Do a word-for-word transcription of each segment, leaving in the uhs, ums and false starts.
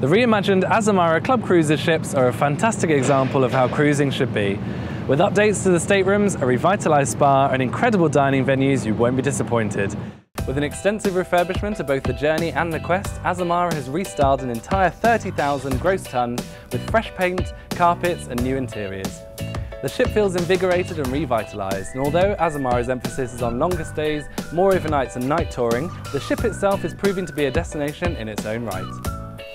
The reimagined Azamara Club Cruises ships are a fantastic example of how cruising should be. With updates to the staterooms, a revitalised spa and incredible dining venues, you won't be disappointed. With an extensive refurbishment of both the Journey and the Quest, Azamara has restyled an entire thirty thousand gross tonnes with fresh paint, carpets and new interiors. The ship feels invigorated and revitalised, and although Azamara's emphasis is on longer stays, more overnights and night touring, the ship itself is proving to be a destination in its own right.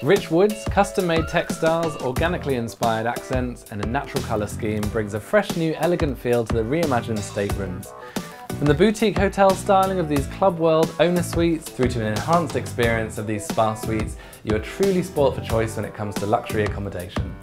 Rich woods, custom-made textiles, organically inspired accents and a natural colour scheme brings a fresh new elegant feel to the reimagined staterooms. From the boutique hotel styling of these Club World owner suites through to an enhanced experience of these spa suites, you are truly spoilt for choice when it comes to luxury accommodation.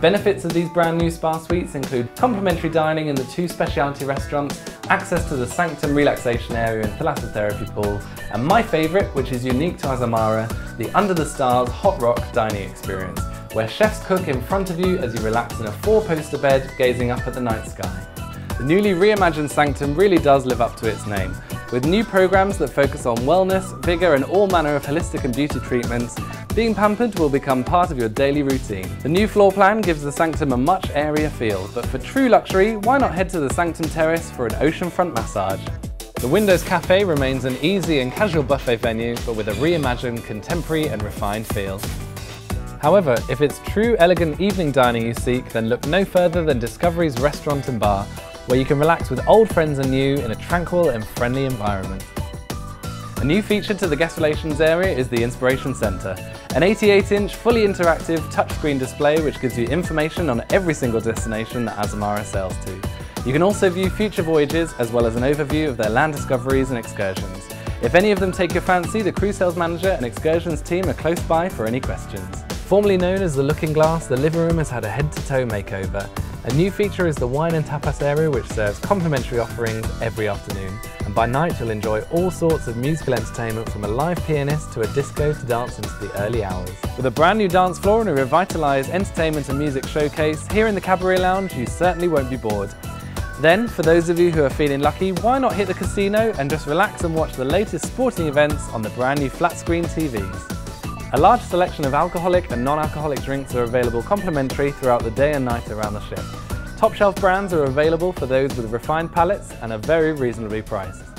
Benefits of these brand new spa suites include complimentary dining in the two specialty restaurants, access to the Sanctum relaxation area and thalassotherapy pool, and my favourite, which is unique to Azamara, the Under the Stars Hot Rock dining experience, where chefs cook in front of you as you relax in a four-poster bed gazing up at the night sky. The newly reimagined Sanctum really does live up to its name, with new programmes that focus on wellness, vigour and all manner of holistic and beauty treatments. Being pampered will become part of your daily routine. The new floor plan gives the Sanctum a much airier feel, but for true luxury, why not head to the Sanctum Terrace for an oceanfront massage? The Windows Café remains an easy and casual buffet venue, but with a reimagined, contemporary and refined feel. However, if it's true elegant evening dining you seek, then look no further than Discovery's Restaurant and Bar, where you can relax with old friends and new in a tranquil and friendly environment. A new feature to the guest relations area is the Inspiration Centre, an eighty-eight inch fully interactive touchscreen display which gives you information on every single destination that Azamara sails to. You can also view future voyages as well as an overview of their land discoveries and excursions. If any of them take your fancy, the crew sales manager and excursions team are close by for any questions. Formerly known as the Looking Glass, the living room has had a head-to-toe makeover. A new feature is the wine and tapas area, which serves complimentary offerings every afternoon. And by night, you'll enjoy all sorts of musical entertainment, from a live pianist to a disco to dance into the early hours. With a brand new dance floor and a revitalised entertainment and music showcase, here in the Cabaret Lounge, you certainly won't be bored. Then, for those of you who are feeling lucky, why not hit the casino and just relax and watch the latest sporting events on the brand new flat-screen T Vs. A large selection of alcoholic and non-alcoholic drinks are available complimentary throughout the day and night around the ship. Top shelf brands are available for those with refined palates and are very reasonably priced.